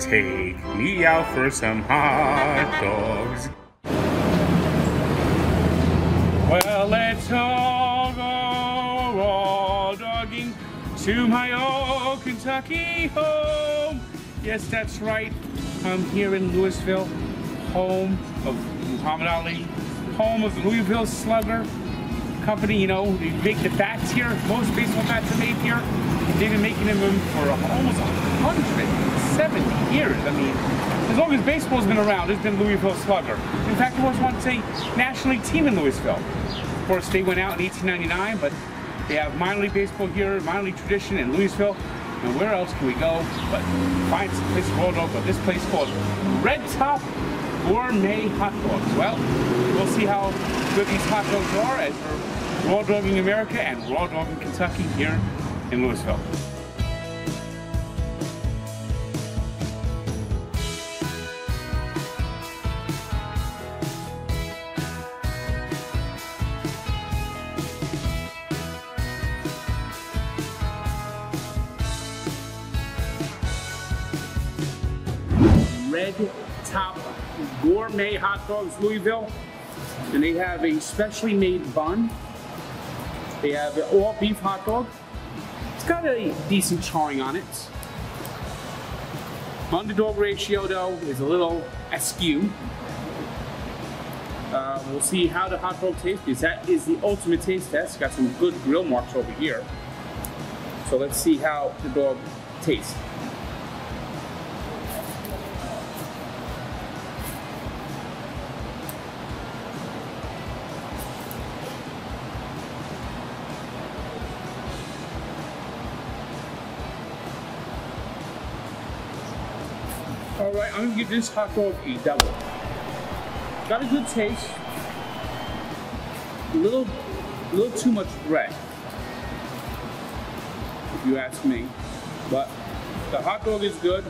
Take me out for some hot dogs. Well, let's all go raw dogging to my old Kentucky home. Yes, that's right. I'm here in Louisville, home of Muhammad Ali, home of Louisville Slugger Company. You know, they make the bats here. Most baseball bats are made here. They've been making them for almost 170 years. I mean, as long as baseball's been around, there's been Louisville Slugger. In fact, there was once a National League team in Louisville. Of course, they went out in 1899, but they have minor league baseball here, minor league tradition in Louisville. And where else can we go but find some place called over? This place called Red Top Gourmet Hot Dogs. Well, we'll see how good these hot dogs are as we're raw dogging America and raw dogging Kentucky here in Louisville. Red Top Gourmet Hot Dogs, Louisville, and they have a specially made bun. They have an all beef hot dog. It's got a decent charring on it. Underdog ratio though is a little askew. We'll see how the hot dog tastes because that is the ultimate taste test. It's got some good grill marks over here. So let's see how the dog tastes. All right, I'm gonna give this hot dog a double. Got a good taste. A little too much bread, if you ask me. But the hot dog is good.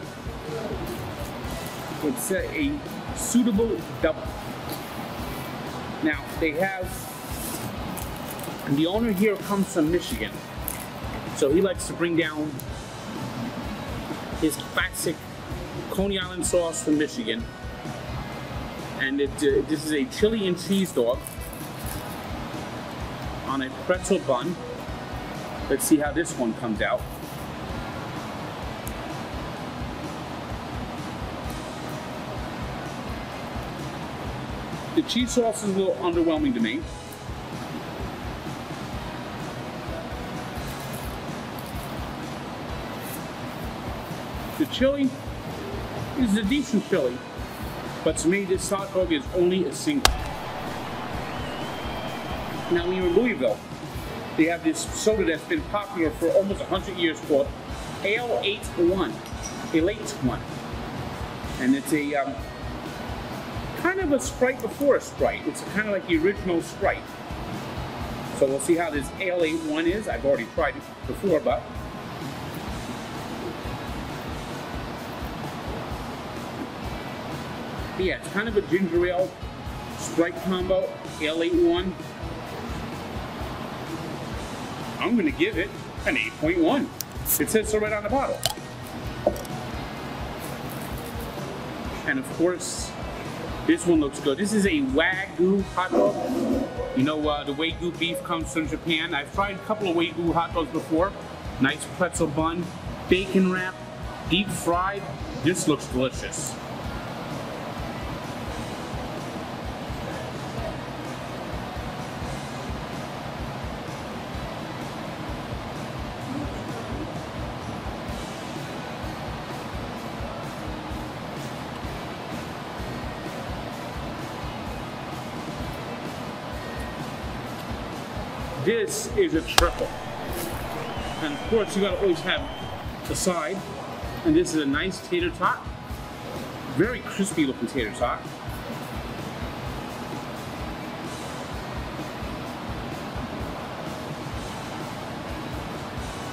It's a suitable double. Now they have, and the owner here comes from Michigan, so he likes to bring down his classic Coney Island sauce from Michigan, and this is a chili and cheese dog on a pretzel bun. Let's see how this one comes out. The cheese sauce is a little underwhelming to me. The chili, this is a decent chili, but to me this hot dog is only a single. Now when you're in Louisville, they have this soda that's been popular for almost 100 years called Ale 8 One, Ale 8 One, and it's a kind of a Sprite before a Sprite. It's kind of like the original Sprite. So we'll see how this Ale 8 One is. I've already tried it before, but yeah, it's kind of a ginger ale Sprite combo, Ale 8 One. I'm gonna give it an 8.1. It says so right on the bottle. And of course, this one looks good. This is a Wagyu hot dog. You know, the Wagyu beef comes from Japan. I've tried a couple of Wagyu hot dogs before. Nice pretzel bun, bacon wrap, deep fried. This looks delicious. This is a triple. And of course, you gotta always have the side. And this is a nice tater tot. Very crispy looking tater tot.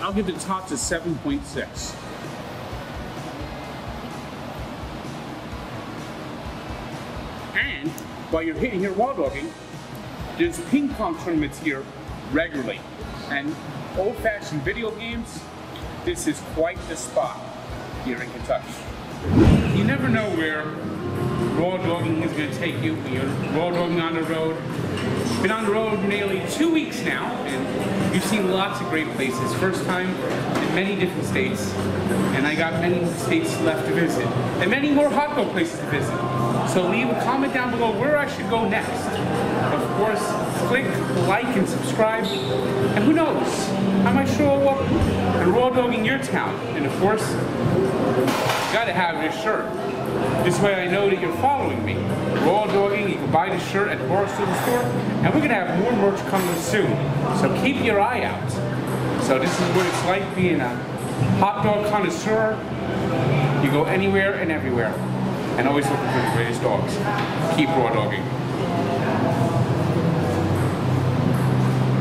I'll give the tots a 7.6. And while you're hitting here raw dogging, there's ping pong tournaments here regularly, and old-fashioned video games. This is quite the spot here in Kentucky. never know where raw dogging is going to take you when you're raw dogging on the road. Been on the road nearly 2 weeks now, and you've seen lots of great places. First time in many different states, and I got many states left to visit, and many more hot dog places to visit. So leave a comment down below where I should go next. Of course, click like and subscribe, and who knows, I might show up and raw dog in your town. And of course, you gotta have this shirt. This way I know that you're following me. Raw dogging, you can buy this shirt at the Barstool store, and we're gonna have more merch coming soon. So keep your eye out. So this is what it's like being a hot dog connoisseur. You go anywhere and everywhere, and always looking for the greatest dogs. Keep raw dogging.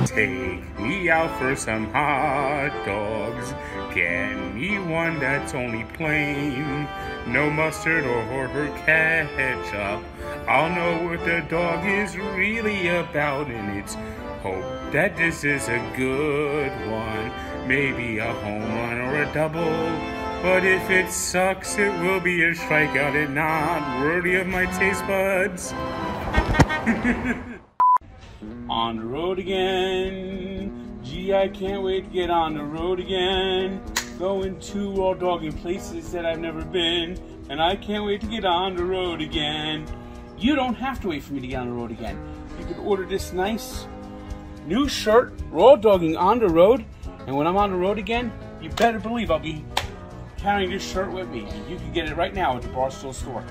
Take me out for some hot dogs. Get me one that's only plain. No mustard or ketchup. I'll know what the dog is really about, and it's hope that this is a good one. Maybe a home run or a double. But if it sucks, it will be a strikeout and not worthy of my taste buds. On the road again. Gee, I can't wait to get on the road again. Going to raw dogging places that I've never been, and I can't wait to get on the road again. You don't have to wait for me to get on the road again. You can order this nice new shirt, raw dogging on the road, and when I'm on the road again, you better believe I'll be carrying this shirt with me. You can get it right now at the Barstool store.